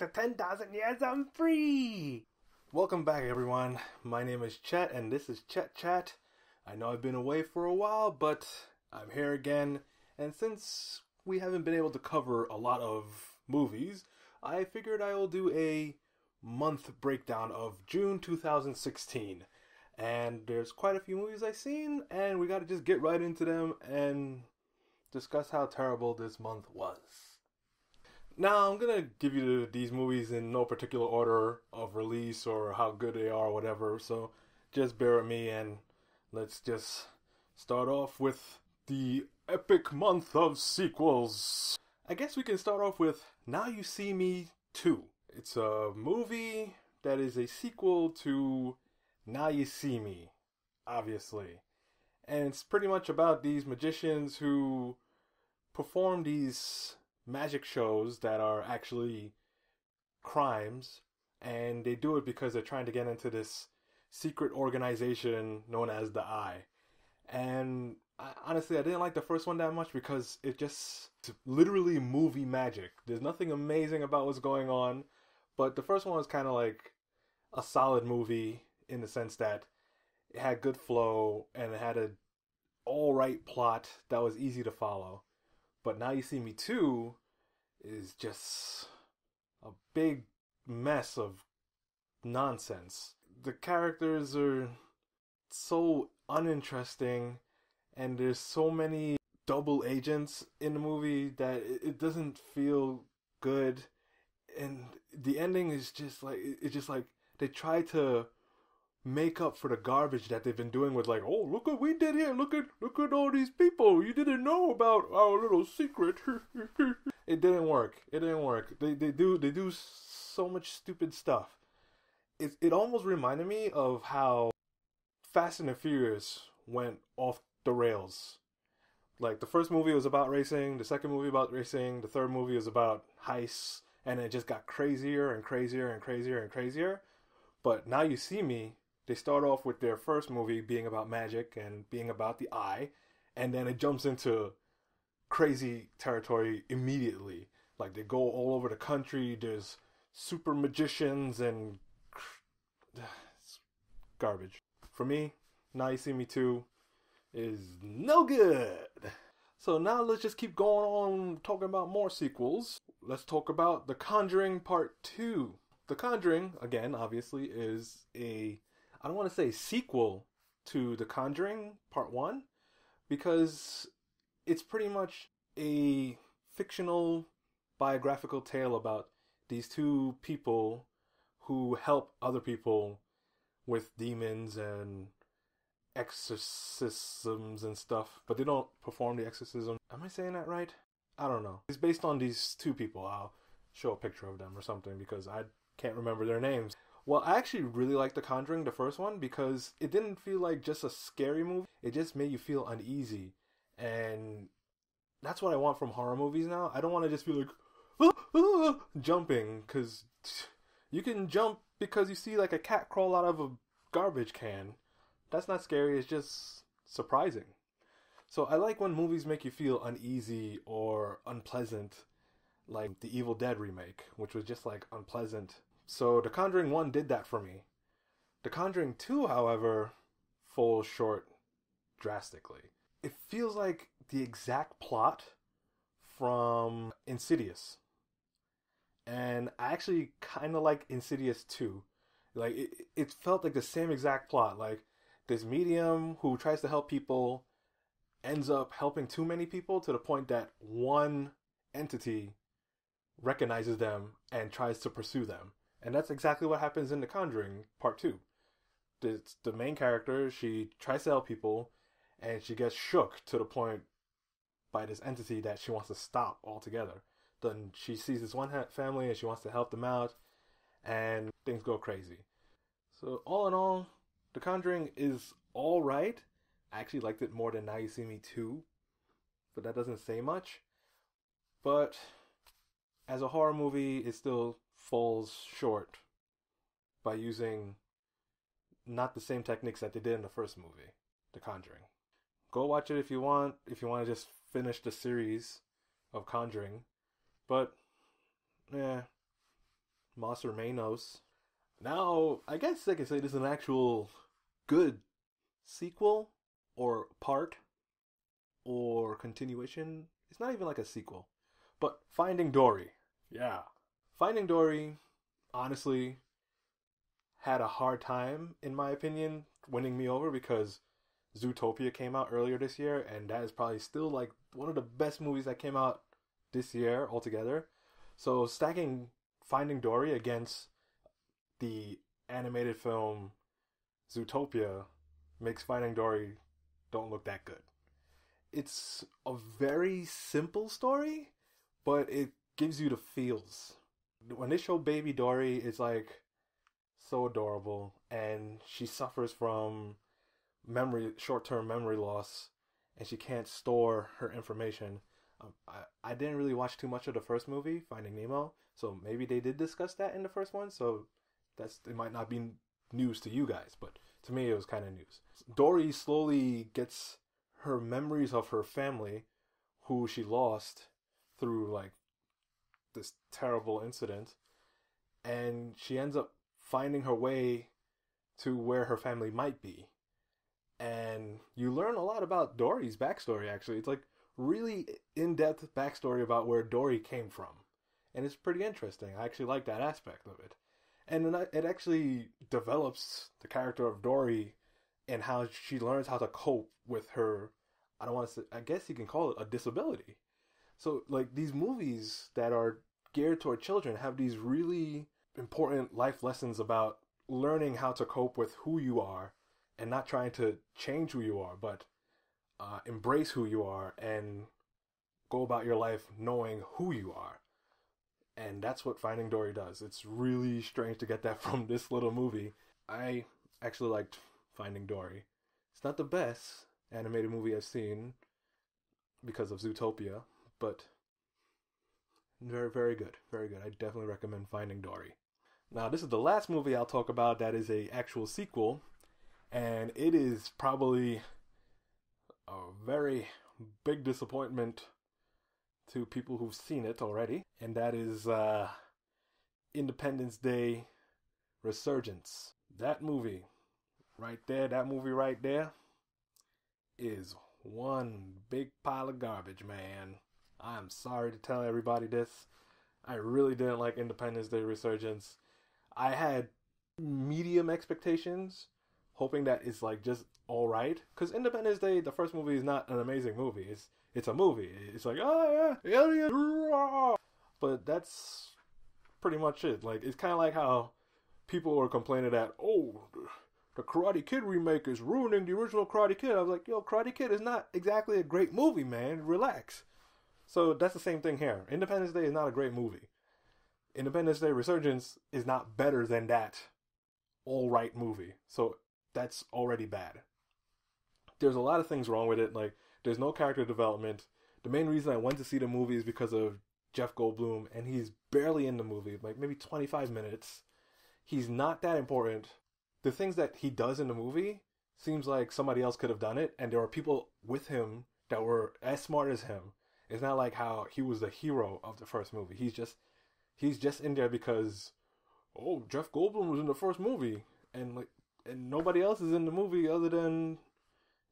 after 10,000 years, I'm free! Welcome back, everyone. My name is Chet, and this is Chet Chat. I know I've been away for a while, but I'm here again. And since we haven't been able to cover a lot of movies, I figured I will do a month breakdown of June 2016. And there's quite a few movies I've seen, and we gotta just get right into them and discuss how terrible this month was. Now, I'm gonna give you these movies in no particular order of release or how good they are or whatever, so just bear with me and let's just start off with the epic month of sequels. I guess we can start off with Now You See Me 2. It's a movie that is a sequel to Now You See Me, obviously. And it's pretty much about these magicians who perform these magic shows that are actually crimes. And they do it because they're trying to get into this secret organization known as the Eye. And honestly, I didn't like the first one that much because it's literally movie magic. There's nothing amazing about what's going on. But the first one was kind of like a solid movie, in the sense that it had good flow and it had an alright plot that was easy to follow. But Now You See Me 2 is just a big mess of nonsense. The characters are so uninteresting and there's so many double agents in the movie that it doesn't feel good. And the ending is just like, it's just like they try to make up for the garbage that they've been doing with, like, oh, look what we did here, look at all these people, you didn't know about our little secret. It didn't work. They do so much stupid stuff. It almost reminded me of how Fast and the Furious went off the rails. Like, the first movie was about racing, the second movie about racing, the third movie was about heists, and it just got crazier and crazier and crazier and crazier. But Now You See Me, they start off with their first movie being about magic and being about the Eye, and then it jumps into crazy territory immediately. Like, they go all over the country, there's super magicians and garbage. For me, Now You See Me 2 is no good. So now let's just keep going on talking about more sequels. Let's talk about The Conjuring Part 2. The Conjuring, again, obviously, is a, I don't want to say sequel to The Conjuring Part 1, because it's pretty much a fictional biographical tale about these two people who help other people with demons and exorcisms and stuff, but they don't perform the exorcism. Am I saying that right? I don't know. It's based on these two people. I'll show a picture of them or something because I can't remember their names. Well, I actually really liked The Conjuring, the first one, because it didn't feel like just a scary movie. It just made you feel uneasy. And that's what I want from horror movies now. I don't want to just be like, ah, ah, jumping, because you can jump because you see like a cat crawl out of a garbage can. That's not scary, it's just surprising. So I like when movies make you feel uneasy or unpleasant, like the Evil Dead remake, which was just like unpleasant. So The Conjuring 1 did that for me. The Conjuring 2, however, falls short drastically. It feels like the exact plot from Insidious. And I actually kind of like Insidious 2. Like, it felt like the same exact plot. Like, this medium who tries to help people ends up helping too many people to the point that one entity recognizes them and tries to pursue them. And that's exactly what happens in The Conjuring Part 2. The main character, she tries to help people and she gets shook to the point by this entity that she wants to stop altogether. Then she sees this one family and she wants to help them out and things go crazy. So all in all, The Conjuring is alright. I actually liked it more than Now You See Me 2, but that doesn't say much. But as a horror movie, it still falls short by using not the same techniques that they did in the first movie, The Conjuring. Go watch it if you want to just finish the series of Conjuring. But, yeah, Mas Hermanos. Now, I guess I could say this is an actual good sequel, or part, or continuation. It's not even like a sequel. But Finding Dory. Yeah. Finding Dory, honestly, had a hard time, in my opinion, winning me over because Zootopia came out earlier this year, and that is probably still like one of the best movies that came out this year altogether. So stacking Finding Dory against the animated film Zootopia makes Finding Dory don't look that good. It's a very simple story, but it gives you the feels. When they show baby Dory, it's like so adorable, and she suffers from short-term memory loss, and she can't store her information. I didn't really watch too much of the first movie, Finding Nemo, so maybe they did discuss that in the first one, so it might not be news to you guys, but to me it was kind of news. Dory slowly gets her memories of her family, who she lost through like this terrible incident, and she ends up finding her way to where her family might be. And you learn a lot about Dory's backstory, actually. It's like really in-depth backstory about where Dory came from. And it's pretty interesting. I actually like that aspect of it. And it actually develops the character of Dory and how she learns how to cope with her, I guess you can call it a disability. So, like, these movies that are geared toward children have these really important life lessons about learning how to cope with who you are and not trying to change who you are, but embrace who you are and go about your life knowing who you are. And that's what Finding Dory does. It's really strange to get that from this little movie. I actually liked Finding Dory. It's not the best animated movie I've seen because of Zootopia, but very, very good. Very good. I definitely recommend Finding Dory. Now, this is the last movie I'll talk about that is an actual sequel, and it is probably a very big disappointment to people who've seen it already, and that is Independence Day Resurgence. That movie right there is one big pile of garbage, man. I'm sorry to tell everybody this. I really didn't like Independence Day Resurgence. I had medium expectations, hoping that it's like just alright. Because Independence Day, the first movie, is not an amazing movie. It's a movie. It's like, oh yeah, alien, yeah. But that's pretty much it. Like, it's kind of like how people were complaining that, oh, the Karate Kid remake is ruining the original Karate Kid. I was like, yo, Karate Kid is not exactly a great movie, man. Relax. So that's the same thing here. Independence Day is not a great movie. Independence Day Resurgence is not better than that alright movie. So that's already bad. There's a lot of things wrong with it. Like, there's no character development. The main reason I went to see the movie is because of Jeff Goldblum, and he's barely in the movie, like maybe 25 minutes. He's not that important. The things that he does in the movie seems like somebody else could have done it, and there were people with him that were as smart as him. It's not like how he was the hero of the first movie. He's just in there because, oh, Jeff Goldblum was in the first movie, and nobody else is in the movie other than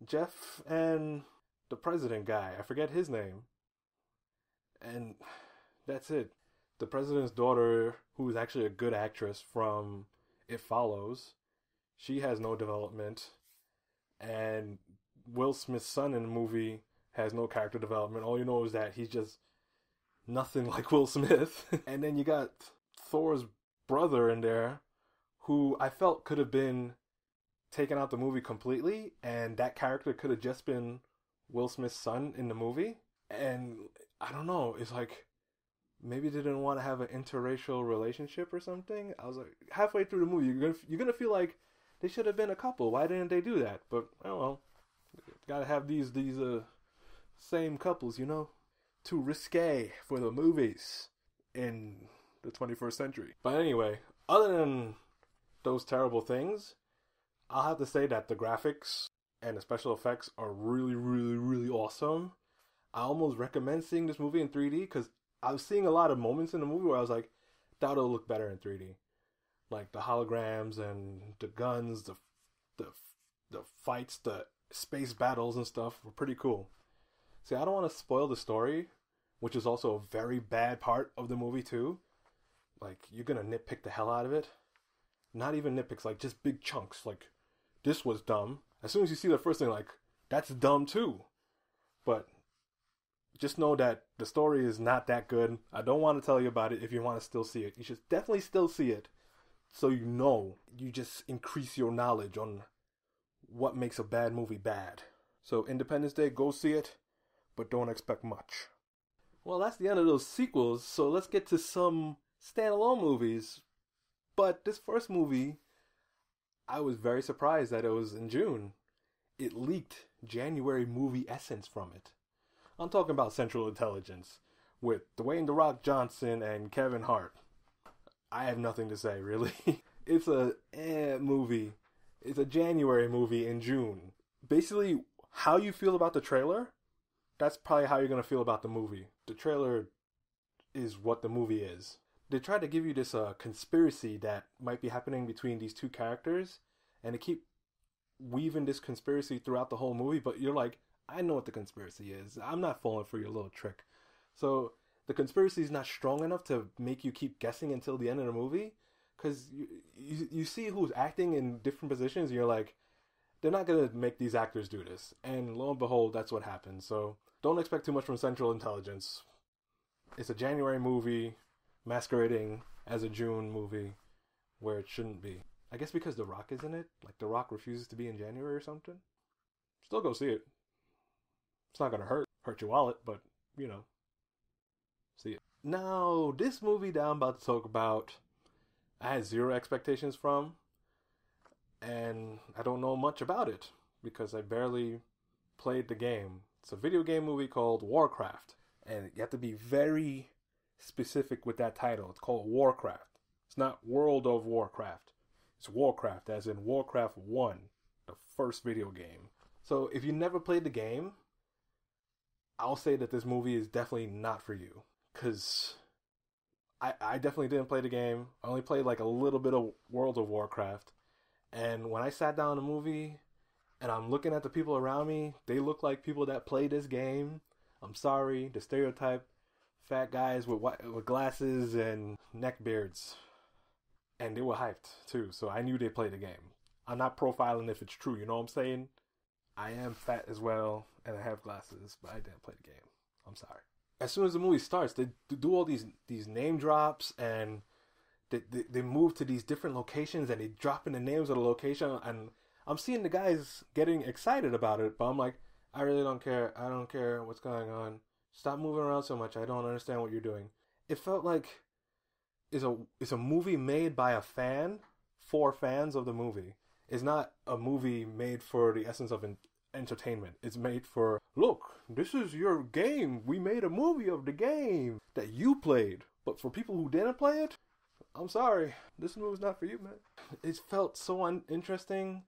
Jeff and the president guy. I forget his name. And that's it. The president's daughter, who is actually a good actress from It Follows, she has no development. And Will Smith's son in the movie has no character development. All you know is that he's just nothing like Will Smith. And then you got Thor's brother in there, who I felt could have been taken out the movie completely, and that character could have just been Will Smith's son in the movie. And I don't know, it's like maybe they didn't want to have an interracial relationship or something. I was like, halfway through the movie, you're gonna feel like they should have been a couple. Why didn't they do that? But I don't know, gotta have these same couples, you know. Too risque for the movies in the 21st century. But anyway, other than those terrible things, I'll have to say that the graphics and the special effects are really, really, really awesome. I almost recommend seeing this movie in 3D because I was seeing a lot of moments in the movie where I was like, That would look better in 3D. Like the holograms and the guns, the fights, the space battles and stuff were pretty cool. See, I don't want to spoil the story, which is also a very bad part of the movie too. Like, you're going to nitpick the hell out of it. Not even nitpicks, like just big chunks. Like, this was dumb. As soon as you see the first thing, like, that's dumb too. But just know that the story is not that good. I don't want to tell you about it if you want to still see it. You should definitely still see it. So you know, you just increase your knowledge on what makes a bad movie bad. So Independence Day, go see it, but don't expect much. Well, that's the end of those sequels, so let's get to some standalone movies. But this first movie, I was very surprised that it was in June. It leaked January movie essence from it. I'm talking about Central Intelligence with Dwayne "The Rock" Johnson and Kevin Hart. I have nothing to say, really. It's a movie. It's a January movie in June. Basically, how you feel about the trailer, that's probably how you're going to feel about the movie. The trailer is what the movie is. They tried to give you this conspiracy that might be happening between these two characters, and they keep weaving this conspiracy throughout the whole movie, but you're like, I know what the conspiracy is. I'm not falling for your little trick. So the conspiracy is not strong enough to make you keep guessing until the end of the movie, because you see who's acting in different positions, and you're like, they're not going to make these actors do this. And lo and behold, that's what happens. So don't expect too much from Central Intelligence. It's a January movie masquerading as a June movie where it shouldn't be. I guess because The Rock is in it. Like, The Rock refuses to be in January or something. Still go see it. It's not going to hurt your wallet, but, you know, see it. Now, this movie that I'm about to talk about, I had zero expectations from, and I don't know much about it, because I barely played the game. It's a video game movie called Warcraft, and you have to be very specific with that title. It's called Warcraft. It's not World of Warcraft. It's Warcraft, as in Warcraft 1, the first video game. So, if you never played the game, I'll say that this movie is definitely not for you, because I definitely didn't play the game. I only played like a little bit of World of Warcraft, and when I sat down in the movie and I'm looking at the people around me, they look like people that play this game. I'm sorry, the stereotype, fat guys with glasses and neck beards, and they were hyped too, so I knew they played the game. I'm not profiling if it's true, you know what I'm saying? I am fat as well, and I have glasses, but I didn't play the game. I'm sorry. As soon as the movie starts, they do all these name drops, and they move to these different locations, and they drop in the names of the location, and I'm seeing the guys getting excited about it, but I'm like, I really don't care. I don't care what's going on. Stop moving around so much. I don't understand what you're doing. It felt like it's a movie made by a fan for fans of the movie. It's not a movie made for the essence of entertainment. It's made for, look, this is your game. We made a movie of the game that you played. But for people who didn't play it, I'm sorry. This movie's not for you, man. It felt so uninteresting.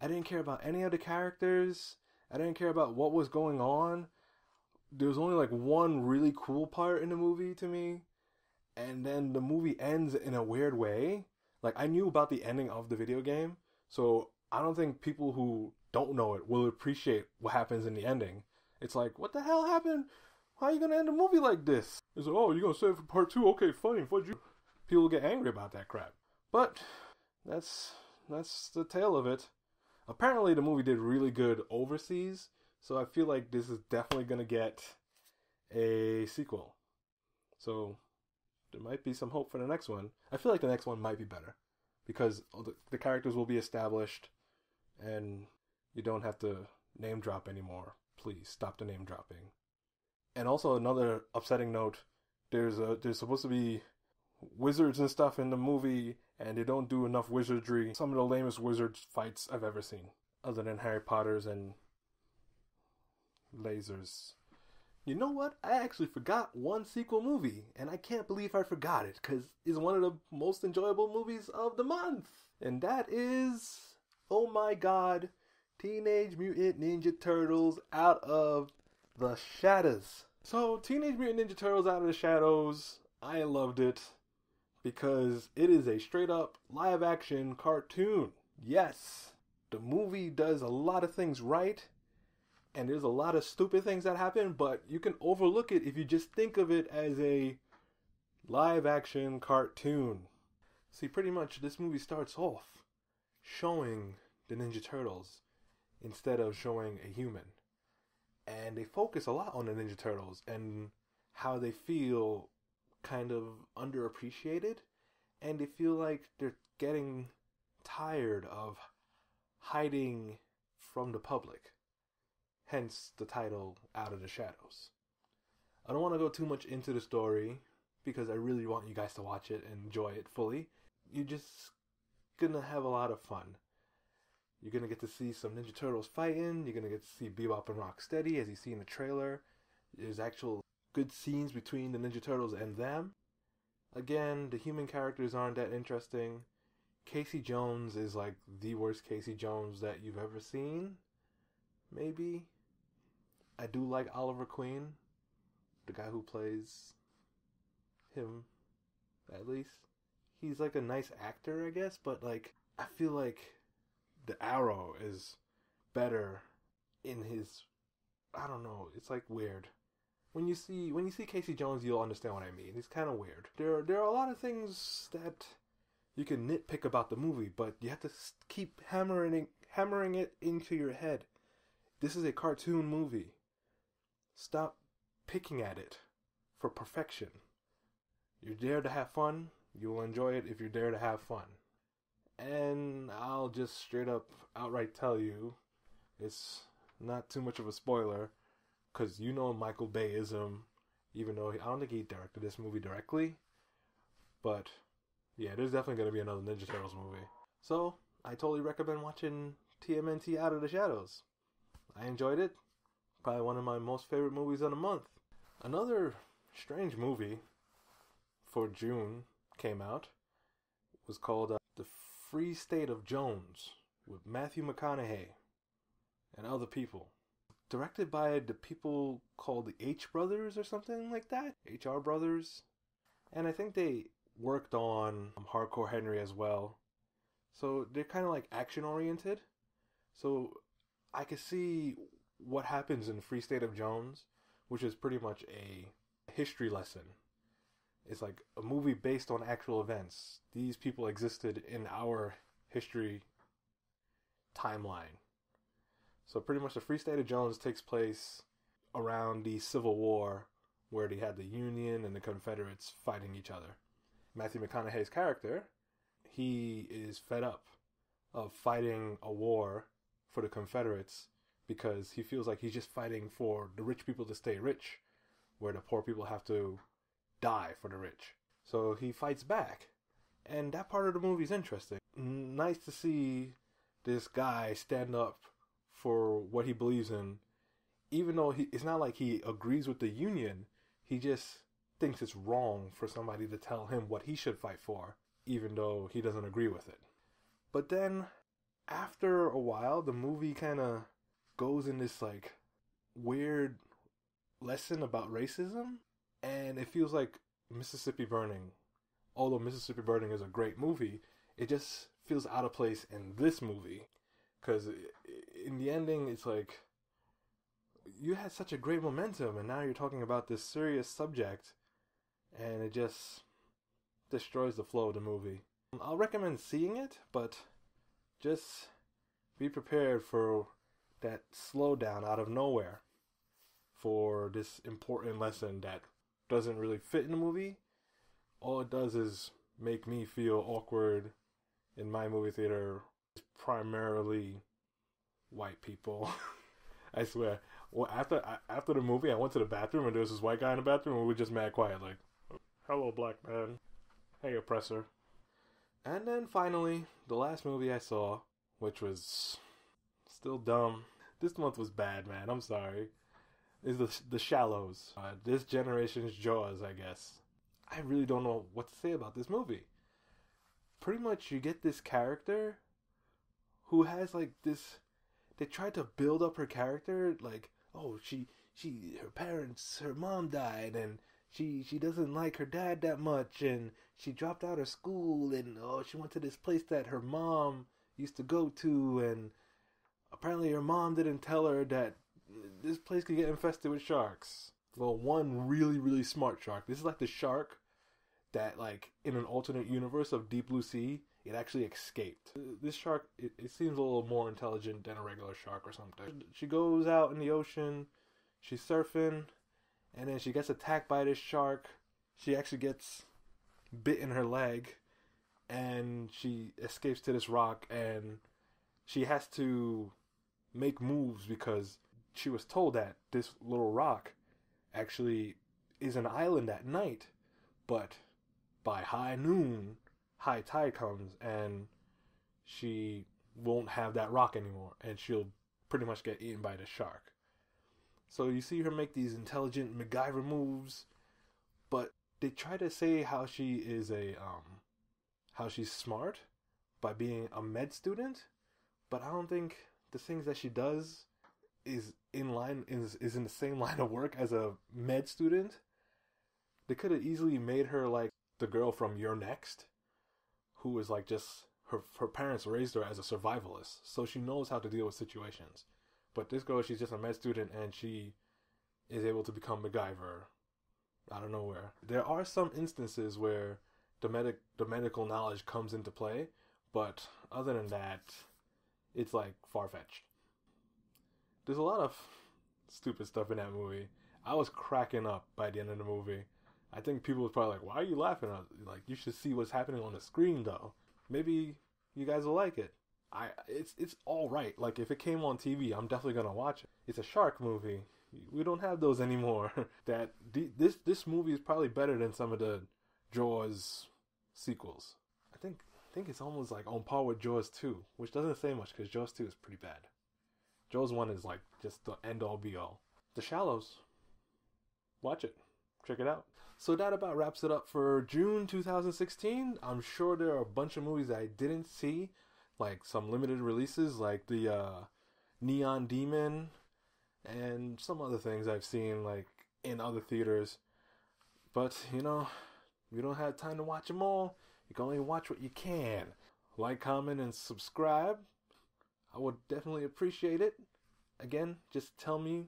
I didn't care about any of the characters. I didn't care about what was going on. There was only like one really cool part in the movie to me. And then the movie ends in a weird way. Like, I knew about the ending of the video game. So I don't think people who don't know it will appreciate what happens in the ending. It's like, what the hell happened? How are you going to end a movie like this? It's like, oh, you're going to save it for part two? Okay, fine. Fuck you. People get angry about that crap. But that's the tale of it. Apparently the movie did really good overseas. So I feel like this is definitely going to get a sequel. So there might be some hope for the next one. I feel like the next one might be better, because the characters will be established, and you don't have to name drop anymore. Please stop the name dropping. And also another upsetting note: there's supposed to be wizards and stuff in the movie, and they don't do enough wizardry. Some of the lamest wizard fights I've ever seen, other than Harry Potter's and lasers. You know what? I actually forgot one sequel movie, and I can't believe I forgot it, because it's one of the most enjoyable movies of the month. And that is, oh my god, Teenage Mutant Ninja Turtles Out of the Shadows. So, Teenage Mutant Ninja Turtles Out of the Shadows, I loved it. because it is a straight up live action cartoon. Yes, the movie does a lot of things right, and there's a lot of stupid things that happen, but you can overlook it if you just think of it as a live action cartoon. See, pretty much this movie starts off showing the Ninja Turtles instead of showing a human. And they focus a lot on the Ninja Turtles and how they feel kind of underappreciated. And they feel like they're getting tired of hiding from the public. Hence the title, Out of the Shadows. I don't want to go too much into the story because I really want you guys to watch it and enjoy it fully. You're just gonna have a lot of fun. You're going to get to see some Ninja Turtles fighting. You're going to get to see Bebop and Rocksteady, as you see in the trailer. There's actual good scenes between the Ninja Turtles and them. Again, the human characters aren't that interesting. Casey Jones is like the worst Casey Jones that you've ever seen. Maybe. I do like Oliver Queen, the guy who plays him, at least. He's like a nice actor, I guess, but like, I feel like the Arrow is better in his, I don't know, it's like weird. When you see Casey Jones, you'll understand what I mean. It's kind of weird. There are a lot of things that you can nitpick about the movie, but you have to keep hammering it into your head. This is a cartoon movie. Stop picking at it for perfection. You're there to have fun. You will enjoy it if you're there to have fun. And I'll just straight up outright tell you, it's not too much of a spoiler, because you know Michael Bayism, even though I don't think he directed this movie directly. But yeah, there's definitely going to be another Ninja Turtles movie. So I totally recommend watching TMNT Out of the Shadows. I enjoyed it. Probably one of my most favorite movies of the month. Another strange movie for June came out. It was called The Free State of Jones, with Matthew McConaughey and other people. Directed by the people called the H Brothers or something like that. HR Brothers. And I think they worked on Hardcore Henry as well. So they're kind of like action oriented. So I could see what happens in the Free State of Jones, which is pretty much a history lesson. It's like a movie based on actual events. These people existed in our history timeline. So pretty much the Free State of Jones takes place around the Civil War, where they had the Union and the Confederates fighting each other. Matthew McConaughey's character, he is fed up of fighting a war for the Confederates because he feels like he's just fighting for the rich people to stay rich, where the poor people have to die for the rich. So he fights back. And that part of the movie is interesting. Nice to see this guy stand up for what he believes in. Even though it's not like he agrees with the Union. He just thinks it's wrong for somebody to tell him what he should fight for, even though he doesn't agree with it. But then, after a while, the movie kind of goes in this like weird lesson about racism. And it feels like Mississippi Burning. Although Mississippi Burning is a great movie, it just feels out of place in this movie. Because in the ending, it's like, you had such a great momentum, and now you're talking about this serious subject, and it just destroys the flow of the movie. I'll recommend seeing it, but just be prepared for that slowdown out of nowhere for this important lesson that doesn't really fit in the movie. All it does is make me feel awkward in my movie theater. It's primarily white people. I swear. Well, after the movie, I went to the bathroom and there was this white guy in the bathroom and we were just mad quiet, like, hello, black man. Hey, oppressor. And then finally, the last movie I saw, which was still dumb. This month was bad, man. I'm sorry. Is the Shallows. This generation's Jaws, I guess. I really don't know what to say about this movie. Pretty much you get this character who has like this... They tried to build up her character like, oh, her mom died, and she doesn't like her dad that much, and she dropped out of school and she went to this place that her mom used to go to, and apparently her mom didn't tell her that this place could get infested with sharks. Well, one really, really smart shark. This is like the shark that, like, in an alternate universe of Deep Blue Sea, it actually escaped. This shark, it seems a little more intelligent than a regular shark or something. She goes out in the ocean, she's surfing, and then she gets attacked by this shark. She actually gets bit in her leg, and she escapes to this rock, and she has to make moves because she was told that this little rock actually is an island at night, but by high noon, high tide comes, and she won't have that rock anymore, and she'll pretty much get eaten by the shark. So you see her make these intelligent MacGyver moves, but they try to say how she is how she's smart by being a med student, but I don't think the things that she does is in the same line of work as a med student. They could have easily made her like the girl from You're Next, who is like just her parents raised her as a survivalist, so she knows how to deal with situations. But this girl, she's just a med student, and she is able to become MacGyver out of nowhere. There are some instances where the medical knowledge comes into play, but other than that, it's like far-fetched. There's a lot of stupid stuff in that movie. I was cracking up by the end of the movie. I think people were probably like, why are you laughing? I was like, you should see what's happening on the screen, though. Maybe you guys will like it. It's all right. Like, if it came on TV, I'm definitely going to watch it. It's a shark movie. We don't have those anymore. This movie is probably better than some of the Jaws sequels. I think it's almost like on par with Jaws 2, which doesn't say much because Jaws 2 is pretty bad. Jaws 1 is like just the end-all be-all. The Shallows. Watch it. Check it out. So that about wraps it up for June 2016. I'm sure there are a bunch of movies that I didn't see, like some limited releases like the Neon Demon and some other things I've seen like in other theaters. But, you know, you don't have time to watch them all. You can only watch what you can. Like, comment, and subscribe. I would definitely appreciate it. Again, just tell me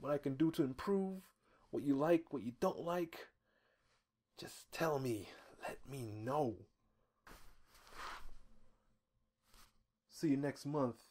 what I can do to improve, what you like, what you don't like. Just tell me. Let me know. See you next month.